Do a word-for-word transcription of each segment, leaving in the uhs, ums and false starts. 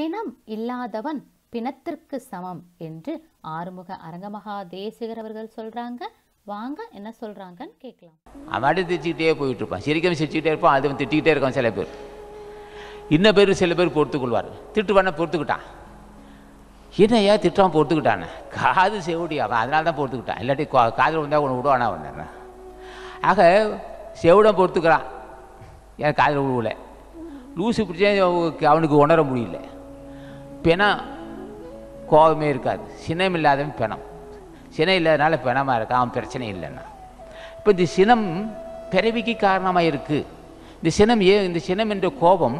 சினம் இல்லாதவன் பிணத்திற்கு சமம் என்று ஆறுமுக அரங்கமகா தேசிகர் அவர்கள் சொல்றாங்க. வாங்க என்ன சொல்றாங்கன்னு கேட்கலாம். அவன் திட்டிக்கிட்டே போயிட்டு இருப்பான், சிரிக்க சிரிச்சுக்கிட்டே இருப்பான், அது திட்டிக்கிட்டே இருக்கான். சில பேர் இன்னும் பேர் சில பேர் பொறுத்துக்கொள்வார். திட்டுவானே பொறுத்துக்கிட்டான், என்ன ஏன் திட்டான் பொறுத்துக்கிட்டானே, காது செவிடி அவன், அதனால தான் பொறுத்துக்கிட்டான், இல்லாட்டி கா காதில் வந்தால் ஒன்று விடுவானா ஒன்று. ஆக செவிடம் பொறுத்துக்கிறான், ஏன் காதில் விடுவில லூசு பிடிச்சே அவனுக்கு உணர முடியல. பிணம் கோபமே இருக்காது, சினம் இல்லாதவன் பிணம், சினம் இல்லாதனால பிணமாக இருக்கான், அவன் பிரச்சனை இல்லைன்னா. இப்போ இந்த சினம் பிறவிக்கு காரணமாக இருக்குது. இந்த சினம் ஏ இந்த சினம் என்ற கோபம்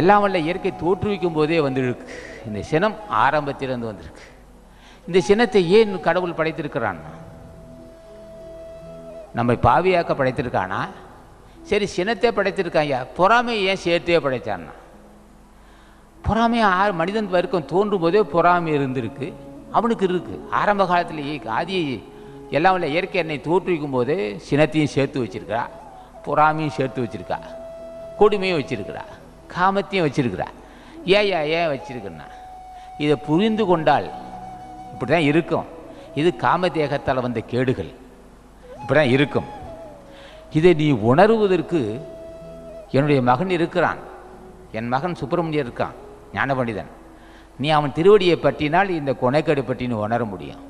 எல்லாம் வல்ல இயற்கை தோற்றுவிக்கும் போதே வந்துருக்கு. இந்த சினம் ஆரம்பத்திலிருந்து வந்திருக்கு. இந்த சினத்தை ஏன் கடவுள் படைத்திருக்கிறான்னா, நம்ம பாவியாக்க படைத்திருக்கானா? சரி, சினத்தை படைத்திருக்கான், ஐயா பொறாமையை ஏன் சேர்த்தே படைத்தான்னா? பொறாமையை ஆறு மனிதன் வர்க்கம் தோன்றும் போதே பொறாமை இருந்திருக்கு, அவனுக்கு இருக்குது. ஆரம்ப காலத்திலேயே ஆதி எல்லாம் வல்ல இயற்கை என்னை தோற்றுவிக்கும் போதே சினத்தையும் சேர்த்து வச்சுருக்கா, பொறாமையும் சேர்த்து வச்சுருக்கா, கொடுமையும் வச்சுருக்கிறா, காமத்தையும் வச்சிருக்கிறா. ஏன் ஏன் ஏன் வச்சிருக்குன்னா, இதை புரிந்து கொண்டால் இப்படி தான் இருக்கும். இது காமதேகத்தால் வந்த கேடுகள் இப்படி தான் இருக்கும். இதை நீ உணர்வதற்கு என்னுடைய மகன் இருக்கிறான், என் மகன் சுப்பிரமணியன் இருக்கான், ஞான பண்டிதன். நீ அவன் திருவடியை பற்றினால் இந்த கொனைக்கேடு பற்றி நீ உணர முடியும்.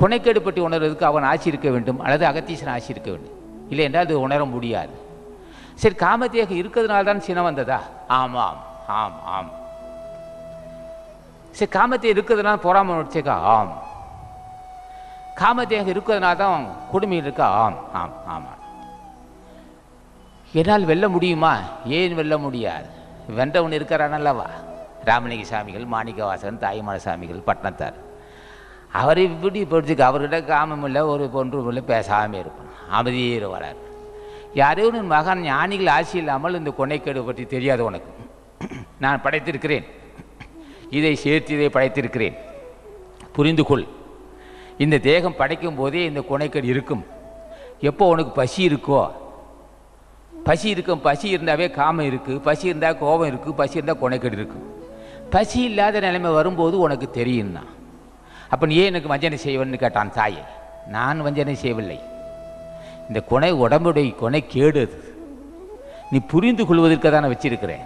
கொனைக்கேடு பற்றி உணர்வதற்கு அவன் ஆட்சி இருக்க வேண்டும், அல்லது அகத்தீசன் ஆட்சி இருக்க வேண்டும், இல்லை என்றால் அது உணர முடியாது. சரி, காமதேகம் இருக்கிறதுனால தான் சினம் வந்ததா? ஆமாம் ஆம் ஆம். சரி, காமதேகம் இருக்கிறதுனால பொறாமை உணர்ச்சிக்கா? ஆம். காமதேகம் இருக்கிறதுனால தான் கொடுமையில் இருக்கா? ஆம் ஆம் ஆமாம். என்னால் வெல்ல முடியுமா? ஏன் வெல்ல முடியாது? வென்றவன் இருக்கிறானல்லவா, ராமலிங்க சாமிகள், மாணிக்கவாசகன், தாயுமான சாமிகள், பட்டினத்தார். அவரை இப்படி பிடிச்சிக்க, அவர்கிட்ட காமம் இல்லை, ஒரு ஒன்றும் இல்லை, பேசாமல் இருப்பான், அமைதியேற வரார். யாரையும் உன் மகன் ஞானிகள் ஆசி இல்லாமல் இந்த கொனைக்கேடு பற்றி தெரியாது உனக்கு, நான் படைத்திருக்கிறேன், இதை சேர்த்து இதை படைத்திருக்கிறேன், புரிந்து கொள். இந்த தேகம் படைக்கும் போதே இந்த கொனைக்கேடு இருக்கும். எப்போ உனக்கு பசி இருக்கோ, பசி இருக்கும், பசி இருந்தாவே காமம் இருக்குது, பசி இருந்தால் கோபம் இருக்குது, பசி இருந்தால் கொனைக்கேடு இருக்குது. பசி இல்லாத நிலைமை வரும்போது உனக்கு தெரியும்னா, அப்போ நீ ஏன் எனக்கு வஞ்சனை செய்வேன்னு கேட்டான் தாயை. நான் வஞ்சனை செய்யவில்லை, இந்த கொனை உடம்புடைய கொனை கேடு, அது நீ புரிந்து கொள்வதற்கு தானே வச்சிருக்கிறேன்.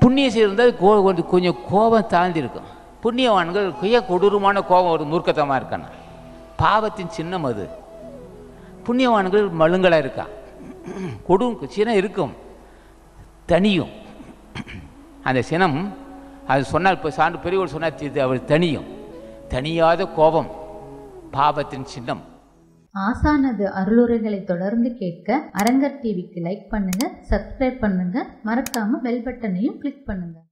புண்ணியம் செய்திருந்தால் கோ கொஞ்சம் கோபம் தாழ்ந்திருக்கும். புண்ணியவான்கள் கொய்ய கொடூரமான கோபம் ஒரு மூர்க்கத்தமாக இருக்கானா, பாவத்தின் சின்னம் அது. புண்ணியவான்கள் மழுங்களாக இருக்கா, கொடும் சினம் இருக்கும், தனியும் அந்த சினம். அது சொன்னால் இப்போ சான்று பெரியவர் சொன்னால் அவர் தனியும், தனியாத கோபம் பாவத்தின் சின்னம். ஆசானது அருளுரைகளை தொடர்ந்து கேட்க அரங்கர் டிவிக்கு லைக் பண்ணுங்க, சப்ஸ்கிரைப் பண்ணுங்க, மறக்காம பெல் பட்டனையும் கிளிக் பண்ணுங்க.